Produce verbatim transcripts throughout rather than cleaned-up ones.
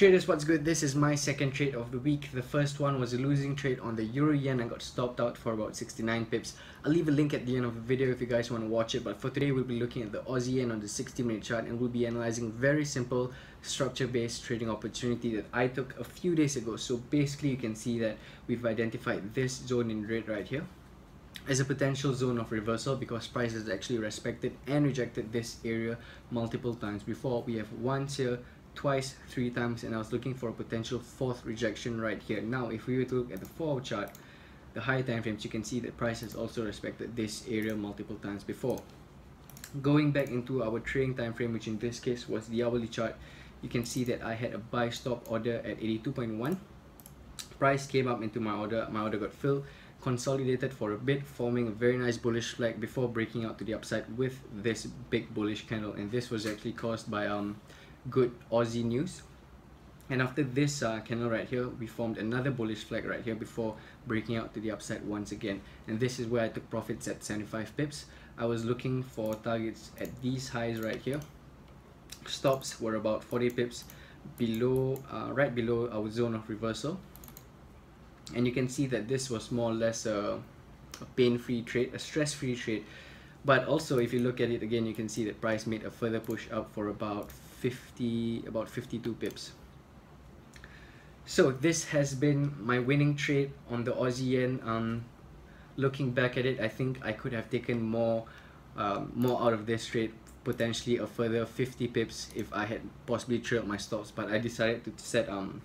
Traders, what's good? This is my second trade of the week. The first one was a losing trade on the Euro Yen. I got stopped out for about sixty-nine pips. I'll leave a link at the end of the video if you guys want to watch it, but for today we'll be looking at the Aussie Yen on the sixty minute chart, and we'll be analyzing very simple structure-based trading opportunity that I took a few days ago. So basically you can see that we've identified this zone in red right here as a potential zone of reversal, because price has actually respected and rejected this area multiple times before. We have once here, twice, three times, and I was looking for a potential fourth rejection right here. Now if we were to look at the four hour chart, the higher time frames, you can see that price has also respected this area multiple times before. Going back into our trading time frame, which in this case was the hourly chart, you can see that I had a buy stop order at eighty-two point one. Price came up into my order, my order got filled, consolidated for a bit, forming a very nice bullish flag before breaking out to the upside with this big bullish candle, and this was actually caused by um good Aussie news. And after this uh, candle right here, we formed another bullish flag right here before breaking out to the upside once again, and this is where I took profits at seventy-five pips. I was looking for targets at these highs right here. Stops were about forty pips below, uh, right below our zone of reversal, and you can see that this was more or less a, a pain-free trade, a stress-free trade. But also if you look at it again, you can see that price made a further push up for about fifty about fifty-two pips. So this has been my winning trade on the Aussie Yen. Um, looking back at it, I think I could have taken more um, more out of this trade, potentially a further fifty pips if I had possibly trailed my stops, but I decided to set um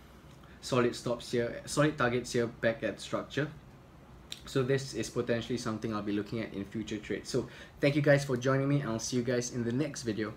solid stops here, solid targets here back at structure. So this is potentially something I'll be looking at in future trades. So thank you guys for joining me, and I'll see you guys in the next video.